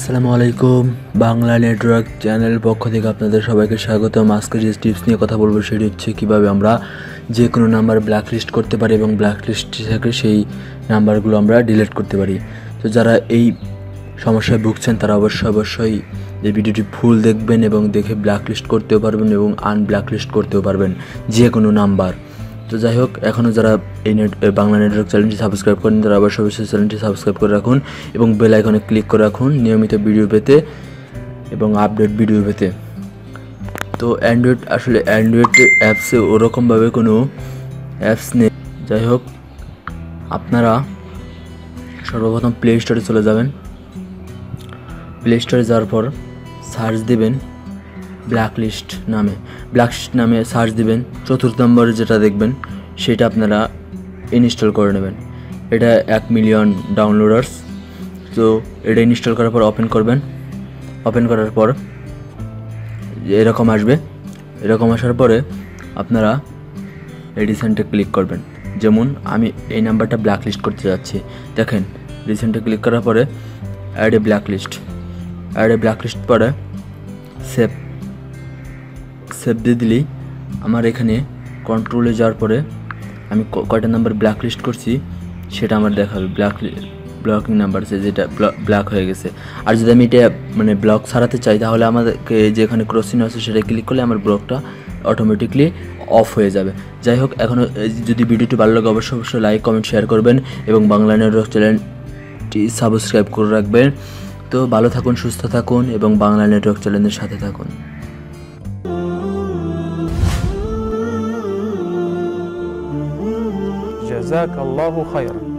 আসসালামু আলাইকুম Bangla network channel পক্ষ থেকে আপনাদের সবাইকে স্বাগত। আজকে যে টিপস নিয়ে কথা বলবো সেটি হচ্ছে কীভাবে আমরা যে কোনো নাম্বার ব্ল্যাকলিস্ট করতে পারি এবং ব্ল্যাকলিস্ট থেকে সেই নাম্বারগুলো আমরা ডিলিট করতে পারি। তো যারা এই সমস্যায় ভুগছেন তারা অবশ্যই এই ভিডিওটি ফুল দেখবেন এবং দেখে ব্ল্যাকলিস্ট করতেও পারবেন এবং আনব্ল্যাকলিস্ট করতেও পারবেন যে কোনো নাম্বার। তো যাই হোক, এখনও যারা এই বাংলা নেটওয়ার্ক চ্যানেলটি সাবস্ক্রাইব করেন তারা অবশ্যই চ্যানেলটি সাবস্ক্রাইব করে রাখুন এবং বেল আইকনে ক্লিক করে রাখুন নিয়মিত ভিডিও পেতে এবং আপডেট ভিডিও পেতে। তো অ্যান্ড্রয়েড অ্যাপসে ওরকমভাবে কোনো অ্যাপস নেই। যাই হোক, আপনারা সর্বপ্রথম প্লে স্টোরে চলে যাবেন। প্লে স্টোরে যাওয়ার পর সার্চ দেবেন ব্ল্যাকলিস্ট নামে সার্চ দিবেন। চতুর্থ নম্বরে যেটা দেখবেন সেটা আপনারা ইনস্টল করে নেবেন। এটা 1 মিলিয়ন ডাউনলোডার্স। তো এটা ইনস্টল করার পর ওপেন করবেন। ওপেন করার পর এরকম আসবে। এরকম আসার পরে আপনারা রিসেন্টে ক্লিক করবেন। যেমন আমি এই নাম্বারটা ব্ল্যাকলিস্ট করতে যাচ্ছি। দেখেন, রিসেন্টে ক্লিক করার পরে অ্যাড এ ব্ল্যাকলিস্ট পরে সেভ দিয়ে দিলেই আমার এখানে কন্ট্রোলে যাওয়ার পরে আমি কয়টা নাম্বার ব্ল্যাকলিস্ট করছি সেটা আমার দেখাবে। ব্লকিং নাম্বার আছে, যেটা ব্ল্যাক হয়ে গেছে। আর যদি আমি এটা মানে ব্লক সারাতে চাই তাহলে আমাদেরকে যেখানে ক্রসিং আছে সেটা ক্লিক করলে আমার ব্লকটা অটোমেটিকলি অফ হয়ে যাবে। যাই হোক, এখনও যদি ভিডিওটি ভালো লাগে অবশ্যই লাইক কমেন্ট শেয়ার করবেন এবং বাংলা নেটওয়ার্ক চ্যানেলটি সাবস্ক্রাইব করে রাখবেন। তো ভালো থাকুন, সুস্থ থাকুন এবং বাংলা নেটওয়ার্ক চ্যানেলের সাথে থাকুন। جزاك الله خيرا.